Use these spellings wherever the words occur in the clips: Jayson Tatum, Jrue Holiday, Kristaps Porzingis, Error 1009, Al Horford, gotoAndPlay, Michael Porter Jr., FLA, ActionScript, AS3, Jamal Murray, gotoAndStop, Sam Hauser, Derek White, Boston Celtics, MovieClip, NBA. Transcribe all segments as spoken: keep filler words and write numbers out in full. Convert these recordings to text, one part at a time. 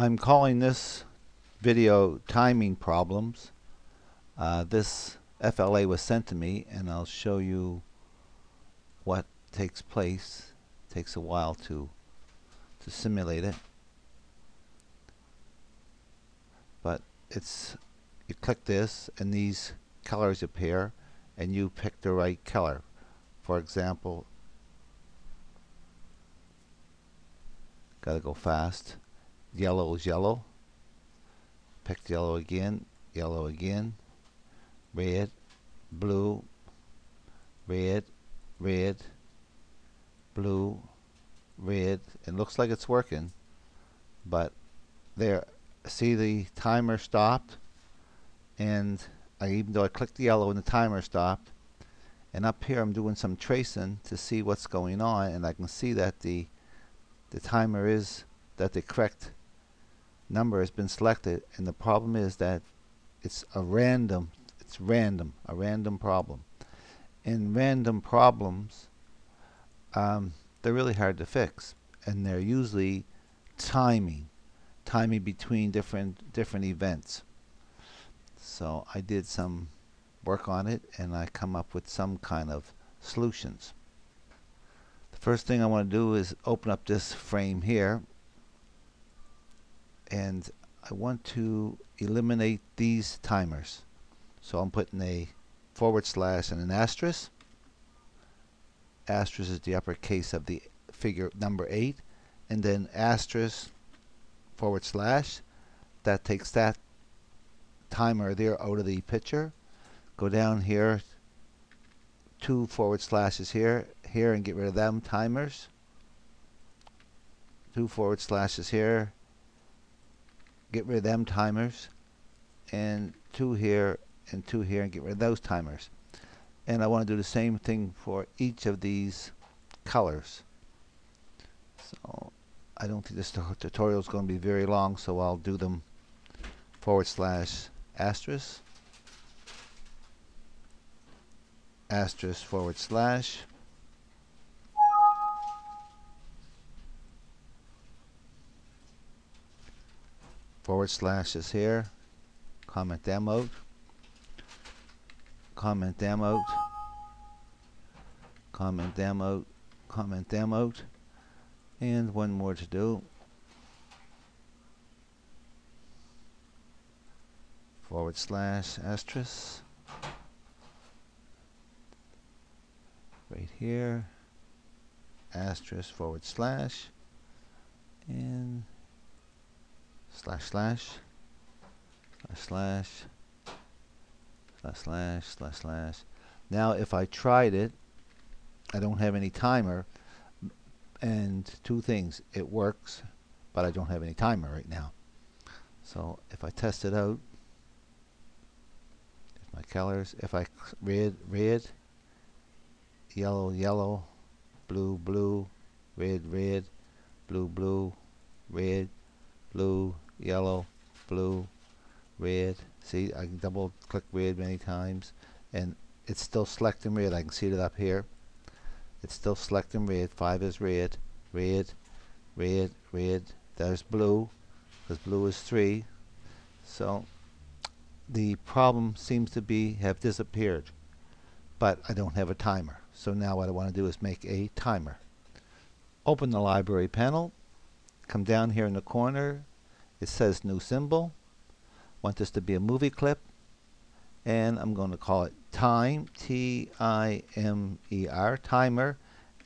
I'm calling this video timing problems. Uh, this F L A was sent to me, and I'll show you what takes place. It takes a while to to simulate it, but it's you click this and these colors appear and you pick the right color. For example, gotta go fast. Yellow is yellow. Pick yellow again, yellow again. Red, blue, red, red, blue, red. It looks like it's working, but there, see the timer stopped, and I, even though I clicked the yellow and the timer stopped, and up here I'm doing some tracing to see what's going on, and I can see that the the timer is that the correct number has been selected, and the problem is that it's a random it's random a random problem. And random problems, um, they're really hard to fix, and they're usually timing timing between different different events. So I did some work on it, and I come up with some kind of solutions. The first thing I want to do is open up this frame here, and I want to eliminate these timers. So I'm putting a forward slash and an asterisk. Asterisk is the uppercase of the figure number eight, and then asterisk forward slash, that takes that timer there out of the picture. Go down here, two forward slashes here, here, and get rid of them timers. Two forward slashes here, get rid of them timers, and two here and two here, and get rid of those timers. And I want to do the same thing for each of these colors. So I don't think this tutorial is going to be very long, so I'll do them forward slash asterisk, asterisk forward slash, forward slash is here, comment them out, comment them out, comment them out, comment them out, and one more to do, forward slash asterisk, right here, asterisk forward slash, and slash slash slash slash slash slash slash. Now if I tried it, I don't have any timer, and two things, it works, but I don't have any timer right now. So if I test it out, if my colors, if I red red, yellow yellow, blue blue, red red, blue blue, red blue, yellow, blue, red. See, I can double click red many times, and it's still selecting red. I can see it up here. It's still selecting red. Five is red, red, red, red. There's blue, because blue is three. So the problem seems to be have disappeared, but I don't have a timer. So now what I want to do is make a timer. Open the library panel. Come down here in the corner. It says new symbol. Want this to be a movie clip, and I'm going to call it time, T I M E R, timer,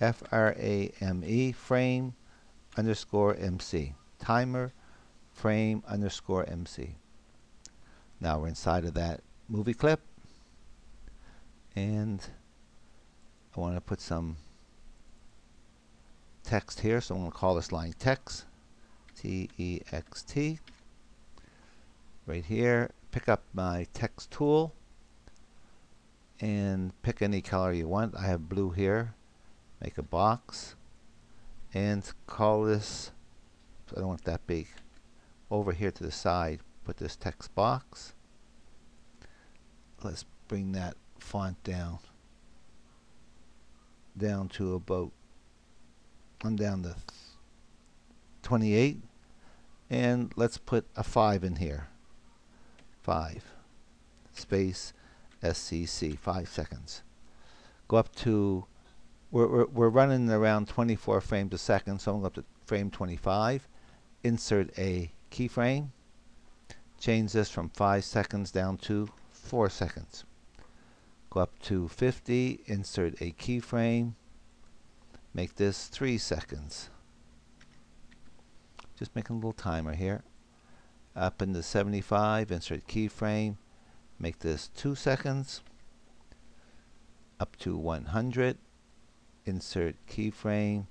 F R A M E, frame underscore M C, timer frame underscore M C. Now we're inside of that movie clip, and I want to put some text here, so I'm going to call this line text, T E X T. Right here, pick up my text tool and pick any color you want. I have blue here. Make a box and call this, I don't want that big, over here to the side, put this text box. Let's bring that font down down to about, I'm down to twenty-eight, and let's put a five in here. Five space S C C, five seconds. Go up to, we're, we're, we're running around twenty-four frames a second, so I'm going up to frame twenty-five, insert a keyframe, change this from five seconds down to four seconds. Go up to fifty, insert a keyframe, make this three seconds. Just making a little timer here. Up into seventy-five, insert keyframe, make this two seconds. Up to one hundred, insert keyframe,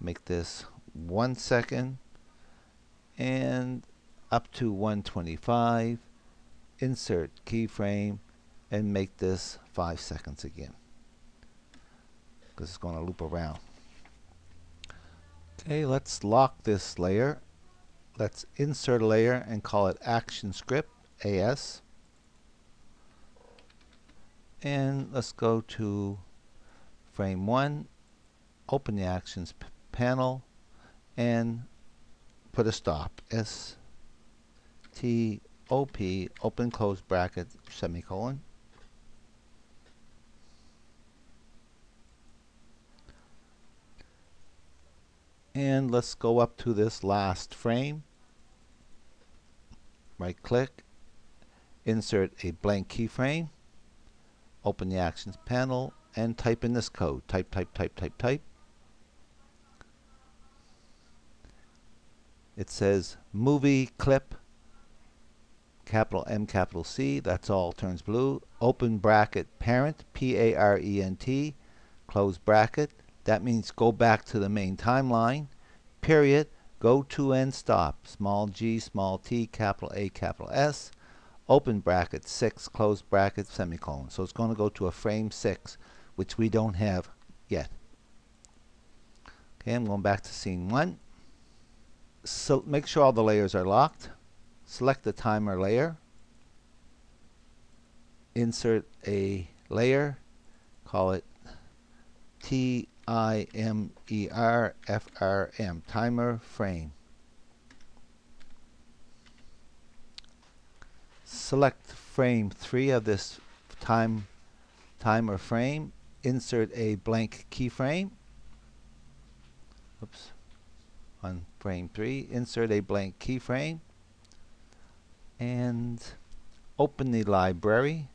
make this one second. And up to one twenty-five, insert keyframe, and make this five seconds again, because it's going to loop around. Okay, let's lock this layer. Let's insert a layer and call it ActionScript A S. And let's go to frame one, open the actions panel, and put a stop. S T O P, open close bracket, semicolon. And let's go up to this last frame. Right click, insert a blank keyframe, open the actions panel, and type in this code. Type, type, type, type, type. It says movie clip, capital M, capital C, that's all, turns blue, open bracket parent, P A R E N T, close bracket. That means go back to the main timeline, period, go to and stop, small g, small t, capital A, capital S, open bracket six, close bracket, semicolon. So it's going to go to a frame six, which we don't have yet. Okay, I'm going back to scene one. So make sure all the layers are locked. Select the timer layer. Insert a layer. Call it T I M E R F R M, timer frame. Select frame three of this time timer frame. Insert a blank keyframe. Oops. On frame three, insert a blank keyframe and open the library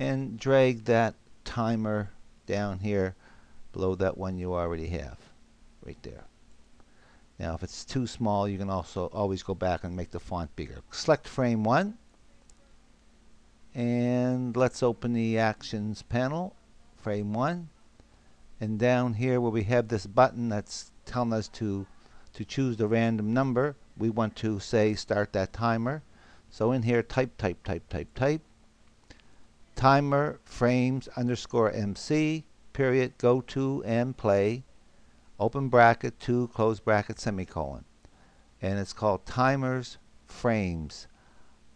and drag that timer down here below that one you already have right there. Now if it's too small, you can also always go back and make the font bigger. Select frame one and let's open the actions panel, frame one, and down here where we have this button that's telling us to to choose the random number, we want to say start that timer. So in here, type, type, type, type, type, timer frames underscore M C, period, go to and play, open bracket two, close bracket, semicolon. And it's called timers frames.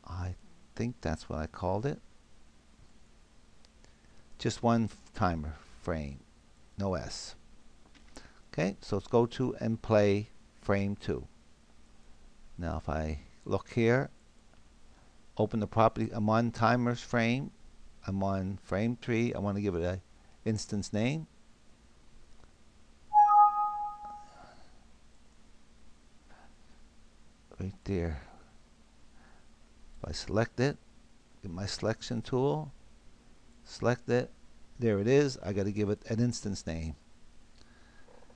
I think that's what I called it. Just one timer frame, no S. Okay, so let's go to and play frame two. Now if I look here, open the property, I'm on timers frame, I'm on frame three, I want to give it a instance name. Right there. If I select it, get my selection tool, select it, there it is, I got to give it an instance name.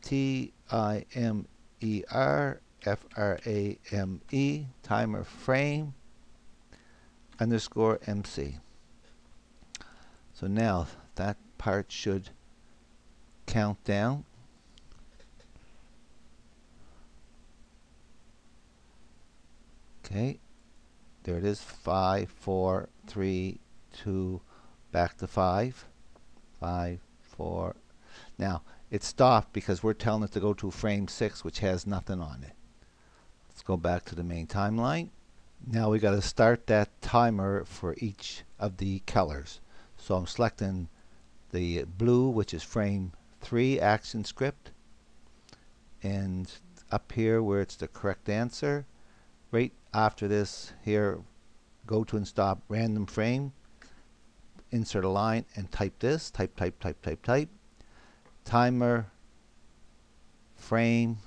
T I M E R F R A M E, timer frame underscore M C. So now that part should count down. Okay, there it is, five, four, three, two, back to five, five, four. Now it stopped because we're telling it to go to frame six, which has nothing on it. Let's go back to the main timeline. Now we got to start that timer for each of the colors. So I'm selecting the blue, which is frame three, action script, and up here where it's the correct answer. Right after this here, go to and stop random frame, insert a line and type this, type, type, type, type, type, timer, frame,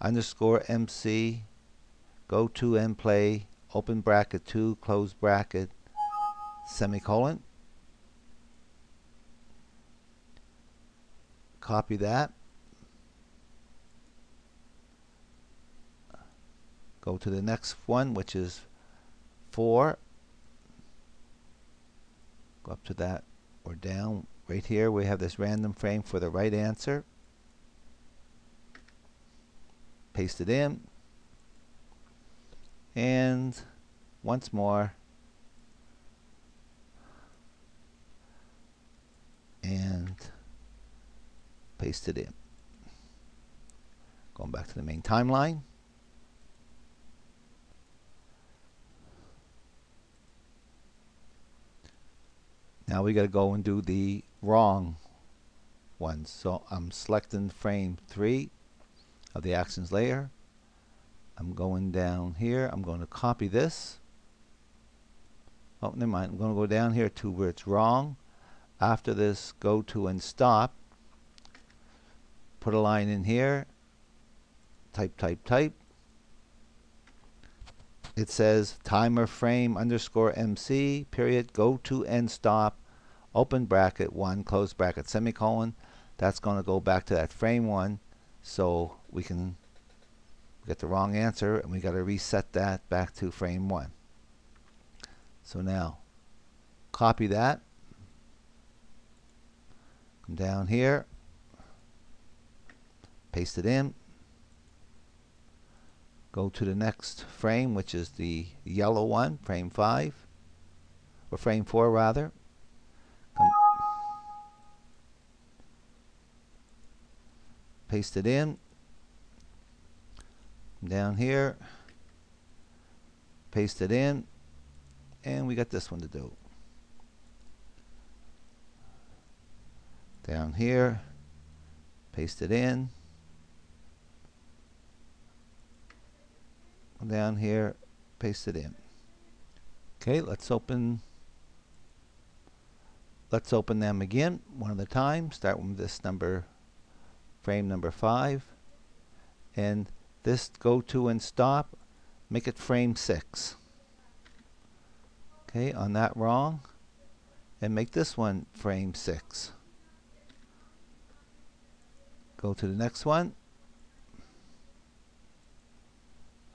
underscore M C, go to and play, open bracket two, close bracket, semicolon. Copy that. Go to the next one, which is four. Go up to that or down. Right here we have this random frame for the right answer. Paste it in. And once more. And paste it in. Going back to the main timeline. Now we got to go and do the wrong ones. So I'm selecting frame three of the actions layer. I'm going down here. I'm going to copy this. Oh, never mind. I'm going to go down here to where it's wrong. After this, go to and stop. Put a line in here. Type, type, type. It says timer frame underscore M C period, go to and stop, open bracket one, close bracket, semicolon. That's going to go back to that frame one, so we can get the wrong answer and we got to reset that back to frame one. So now copy that, come down here, paste it in. Go to the next frame, which is the yellow one, frame five, or frame four rather. Come, paste it in. Come down here, paste it in, and we got this one to do. Down here, paste it in. Down here, paste it in. Okay, let's open let's open them again one at a time. Start with this number, frame number five, and this go to and stop, make it frame six. Okay, on that wrong, and make this one frame six. Go to the next one,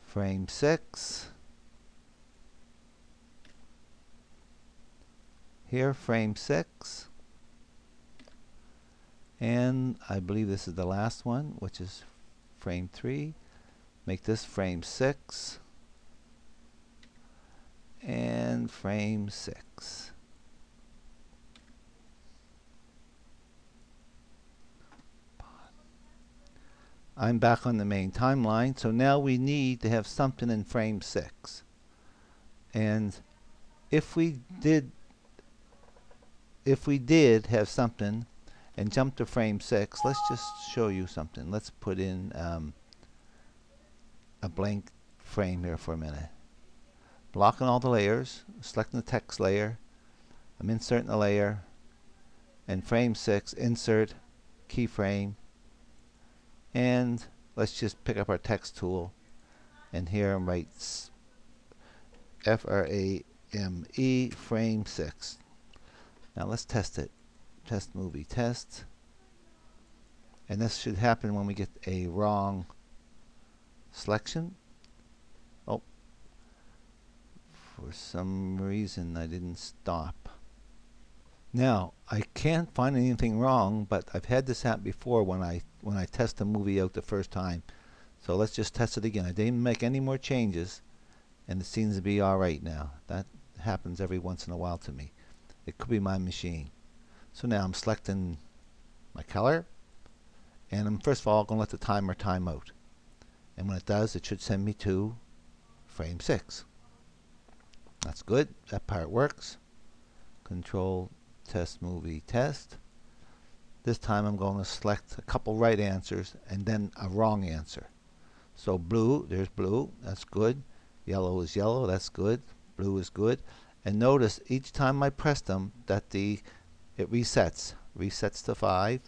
frame six. Here, frame six. And I believe this is the last one, which is frame three. Make this frame six. And frame six. I'm back on the main timeline, so now we need to have something in frame six. And if we did if we did have something and jump to frame six, let's just show you something. Let's put in um, a blank frame here for a minute. Blocking all the layers, selecting the text layer, I'm inserting a layer, and frame six, insert, keyframe. And let's just pick up our text tool and here I'm write F R A M E frame six. Now let's test it. Test movie test. And this should happen when we get a wrong selection. Oh, for some reason I didn't stop. Now I can't find anything wrong, but I've had this happen before when I when I test a movie out the first time. So let's just test it again. I didn't make any more changes and it seems to be alright now. That happens every once in a while to me. It could be my machine. So now I'm selecting my color and I'm first of all going to let the timer time out. And when it does, it should send me to frame six. That's good. That part works. Control test movie test. This time I'm going to select a couple right answers and then a wrong answer. So blue, there's blue, that's good. Yellow is yellow, that's good. Blue is good. And notice each time I press them that the it resets. Resets to five,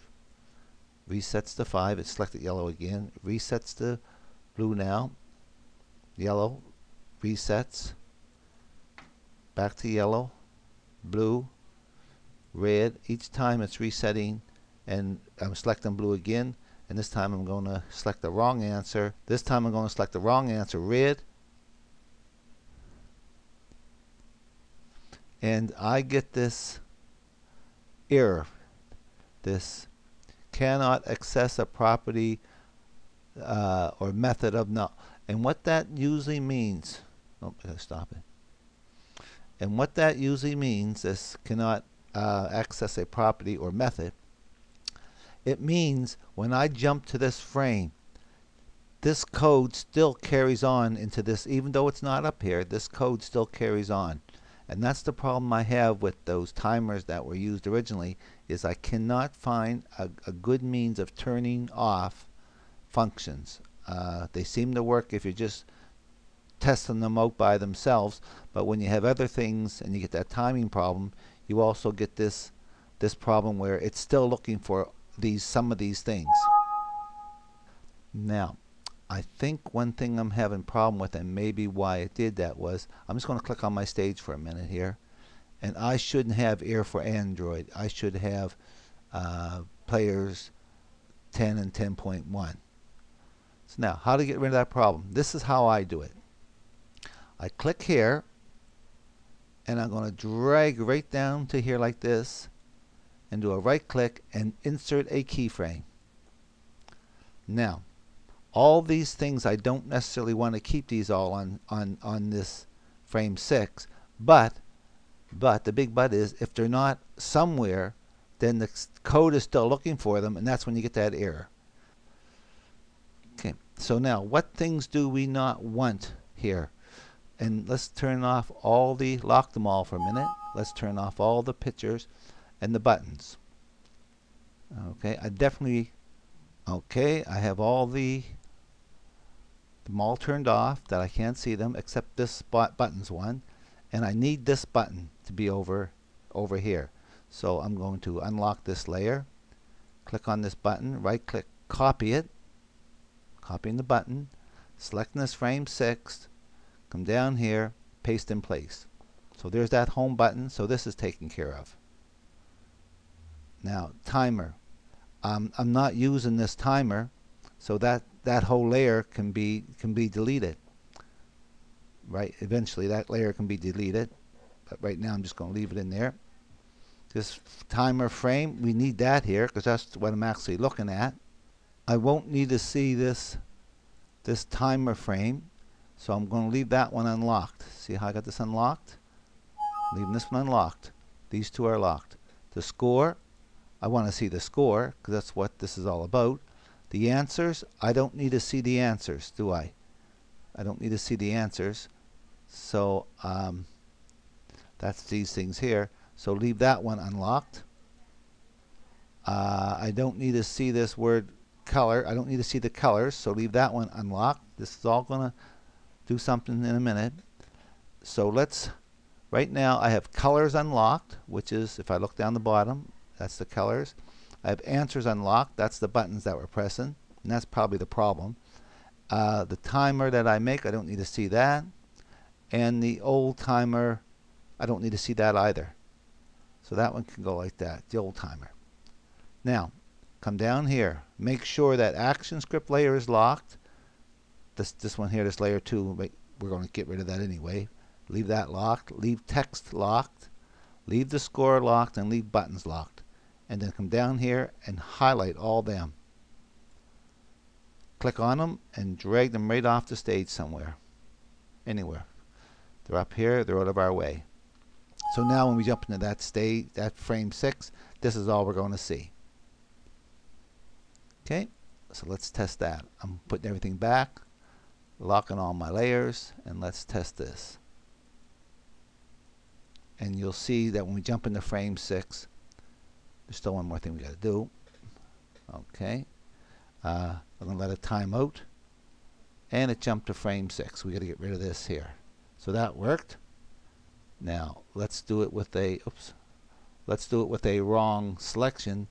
resets to five, it selected yellow again, resets to blue now, yellow, resets, back to yellow, blue, red. Each time it's resetting, and I'm selecting blue again, and this time I'm going to select the wrong answer. This time I'm going to select the wrong answer, red. And I get this error, this cannot access a property uh, or method of null. And what that usually means, oh, I gotta stop it. And what that usually means, this cannot uh, access a property or method, it means when I jump to this frame, this code still carries on into this, even though it's not up here, this code still carries on. And that's the problem I have with those timers that were used originally, is I cannot find a, a good means of turning off functions. Uh, they seem to work if you're just testing them out by themselves, but when you have other things and you get that timing problem, you also get this this problem where it's still looking for these some of these things. Now, I think one thing I'm having problem with, and maybe why it did that, was I'm just going to click on my stage for a minute here, and I shouldn't have Error for Android. I should have uh, players ten and ten point one. So now, how to get rid of that problem? This is how I do it. I click here, and I'm going to drag right down to here like this, and do a right click and insert a keyframe. Now, all these things, I don't necessarily want to keep these all on, on, on this frame six, but, but the big but is, if they're not somewhere, then the code is still looking for them, and that's when you get that error. Okay, so now what things do we not want here? And let's turn off all the, lock them all for a minute. Let's turn off all the pictures and the buttons. Okay, I definitely, okay, I have all the them all turned off that I can't see them, except this spot buttons one, and I need this button to be over over here. So I'm going to unlock this layer, click on this button, right click, copy it, copying the button, selecting this frame six, come down here, paste in place. So there's that home button, so this is taken care of. Now, timer, um, I'm not using this timer, so that that whole layer can be can be deleted. Right, eventually that layer can be deleted, but right now I'm just going to leave it in there. This timer frame, we need that here because that's what I'm actually looking at. I won't need to see this this timer frame, so I'm going to leave that one unlocked. See how I got this unlocked? Leaving this one unlocked. These two are locked. The score, I want to see the score because that's what this is all about. The answers, I don't need to see the answers, do I? I don't need to see the answers. So um, that's these things here. So leave that one unlocked. Uh, I don't need to see this word color. I don't need to see the colors, so leave that one unlocked. This is all going to do something in a minute. So let's, right now I have colors unlocked, which is, if I look down the bottom, that's the colors. I have answers unlocked, that's the buttons that we're pressing, and that's probably the problem. Uh, the timer that I make, I don't need to see that. And the old timer, I don't need to see that either. So that one can go like that, the old timer. Now, come down here. Make sure that ActionScript layer is locked. This, this one here, this layer two, we're going to get rid of that anyway. Leave that locked. Leave text locked. Leave the score locked, and leave buttons locked. And then come down here and highlight all them. Click on them and drag them right off the stage somewhere, anywhere. They're up here, they're out of our way. So now when we jump into that stage, that frame six, this is all we're going to see. Okay, so let's test that. I'm putting everything back, locking all my layers, and let's test this. And you'll see that when we jump into frame six, there's still one more thing we got to do. Okay. Uh, I'm going to let it time out. And it jumped to frame six. We've got to get rid of this here. So that worked. Now let's do it with a oops. Let's do it with a wrong selection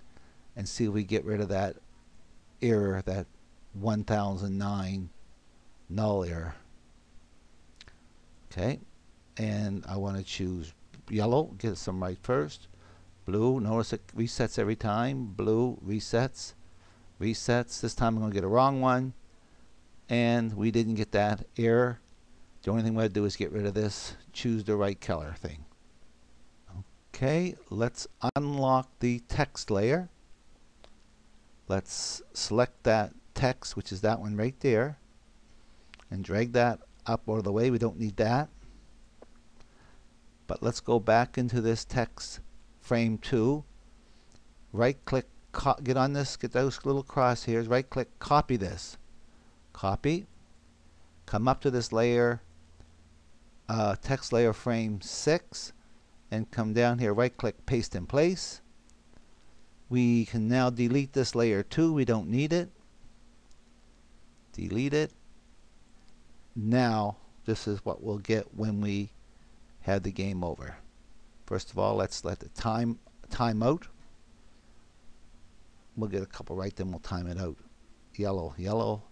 and see if we get rid of that error, that one thousand nine null error. Okay, and I want to choose yellow, get some right first. Blue, notice it resets every time. Blue resets, resets. This time I'm going to get a wrong one. And we didn't get that error. The only thing we're going to do is get rid of this, choose the right color thing. Okay, let's unlock the text layer. Let's select that text, which is that one right there, and drag that up out of the way. We don't need that. But let's go back into this text frame two. Right click, get on this, get those little crosshairs, right click, copy this. Copy, come up to this layer, uh, text layer frame six, and come down here, right click, paste in place. We can now delete this layer two, we don't need it. Delete it. Now this is what we'll get when we have the game over. First of all, let's let the time time out. We'll get a couple right, then we'll time it out. Yellow, yellow,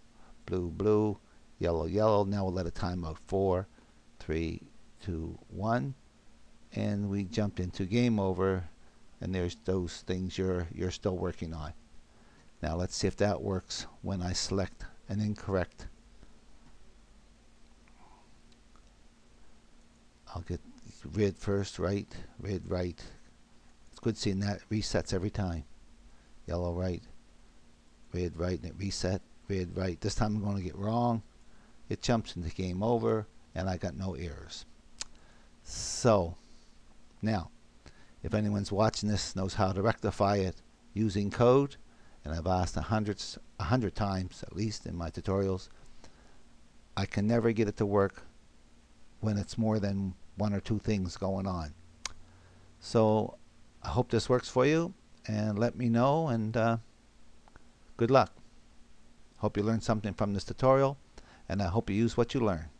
blue, blue, yellow, yellow. Now we'll let it time out. Four, three, two, one. And we jumped into game over, and there's those things you're you're still working on. Now let's see if that works when I select an incorrect. I'll get red first, right, red, right. It's good seeing that resets every time. Yellow, right, red, right, and it reset, red, right. This time I'm going to get wrong. It jumps into game over, and I got no errors. So, now, if anyone's watching this, knows how to rectify it using code, and I've asked a hundred, a hundred times, at least in my tutorials, I can never get it to work when it's more than one or two things going on. So I hope this works for you, and let me know, and uh, good luck. Hope you learned something from this tutorial, and I hope you use what you learned.